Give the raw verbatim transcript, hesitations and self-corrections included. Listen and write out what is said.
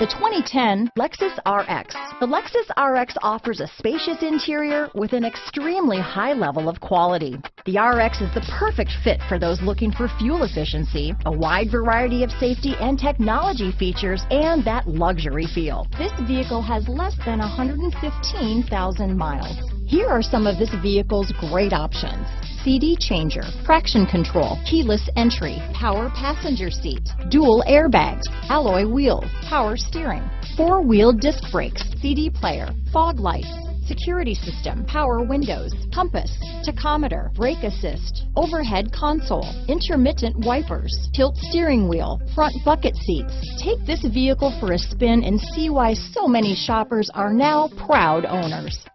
The twenty ten Lexus R X. The Lexus R X offers a spacious interior with an extremely high level of quality. The R X is the perfect fit for those looking for fuel efficiency, a wide variety of safety and technology features, and that luxury feel. This vehicle has less than one hundred fifteen thousand miles. Here are some of this vehicle's great options. C D changer, traction control, keyless entry, power passenger seat, dual airbags, alloy wheels, power steering, four-wheel disc brakes, C D player, fog lights, security system, power windows, compass, tachometer, brake assist, overhead console, intermittent wipers, tilt steering wheel, front bucket seats. Take this vehicle for a spin and see why so many shoppers are now proud owners.